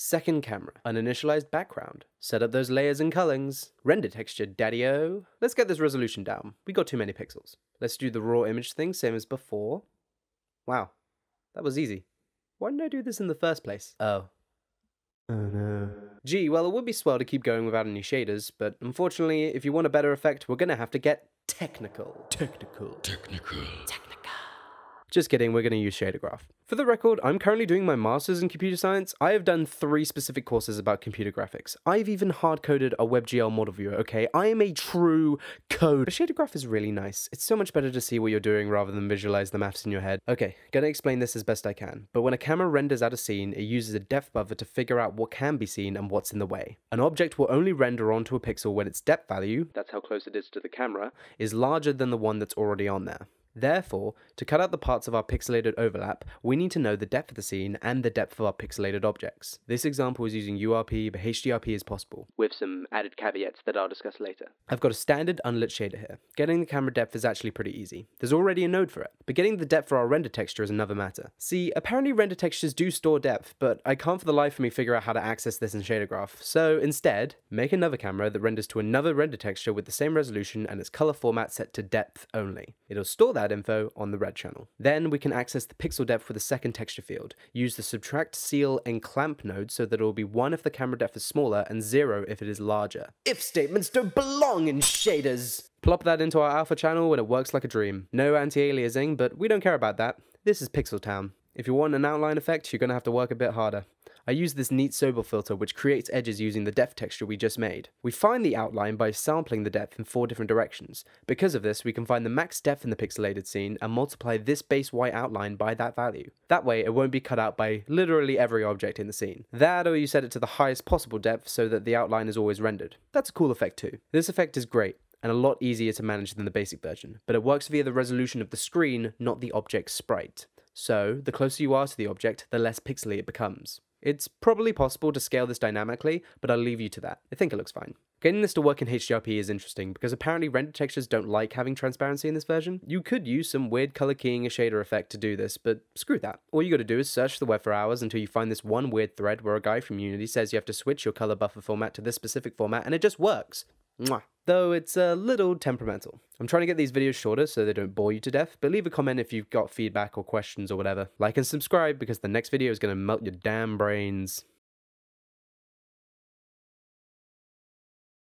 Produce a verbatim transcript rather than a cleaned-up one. second camera, uninitialized background, set up those layers and colorings, render texture daddy-o. Let's get this resolution down, we got too many pixels. Let's do the raw image thing, same as before. Wow, that was easy. Why didn't I do this in the first place? Oh. Oh no. Gee, well it would be swell to keep going without any shaders, but unfortunately, if you want a better effect, we're gonna have to get technical. Technical. Technical. Technical. Just kidding, we're going to use Shader Graph. For the record, I'm currently doing my master's in computer science. I have done three specific courses about computer graphics. I've even hard-coded a WebGL model viewer, okay? I am a true coder. The Shader Graph is really nice. It's so much better to see what you're doing rather than visualize the maths in your head. Okay, gonna explain this as best I can. But when a camera renders out a scene, it uses a depth buffer to figure out what can be seen and what's in the way. An object will only render onto a pixel when its depth value, that's how close it is to the camera, is larger than the one that's already on there. Therefore, to cut out the parts of our pixelated overlap, we need to know the depth of the scene and the depth of our pixelated objects. This example is using U R P, but H D R P is possible, with some added caveats that I'll discuss later. I've got a standard unlit shader here. Getting the camera depth is actually pretty easy. There's already a node for it, but getting the depth for our render texture is another matter. See, apparently render textures do store depth, but I can't for the life of me figure out how to access this in Shader Graph. So instead, make another camera that renders to another render texture with the same resolution and its color format set to depth only. It'll store that info on the red channel. Then we can access the pixel depth with a second texture field. Use the subtract, seal, and clamp node so that it will be one if the camera depth is smaller and zero if it is larger. If statements don't belong in shaders! Plop that into our alpha channel and it works like a dream. No anti-aliasing, but we don't care about that. This is Pixel Town. If you want an outline effect, you're gonna have to work a bit harder. I use this neat Sobel filter which creates edges using the depth texture we just made. We find the outline by sampling the depth in four different directions. Because of this, we can find the max depth in the pixelated scene and multiply this base white outline by that value. That way, it won't be cut out by literally every object in the scene. That or you set it to the highest possible depth so that the outline is always rendered. That's a cool effect too. This effect is great and a lot easier to manage than the basic version, but it works via the resolution of the screen, not the object sprite. So, the closer you are to the object, the less pixely it becomes. It's probably possible to scale this dynamically, but I'll leave you to that. I think it looks fine. Getting this to work in H D R P is interesting, because apparently render textures don't like having transparency in this version. You could use some weird color keying a shader effect to do this, but screw that. All you gotta do is search the web for hours until you find this one weird thread where a guy from Unity says you have to switch your color buffer format to this specific format, and it just works. Mwah. Though it's a little temperamental. I'm trying to get these videos shorter so they don't bore you to death, but leave a comment if you've got feedback or questions or whatever. Like and subscribe because the next video is going to melt your damn brains.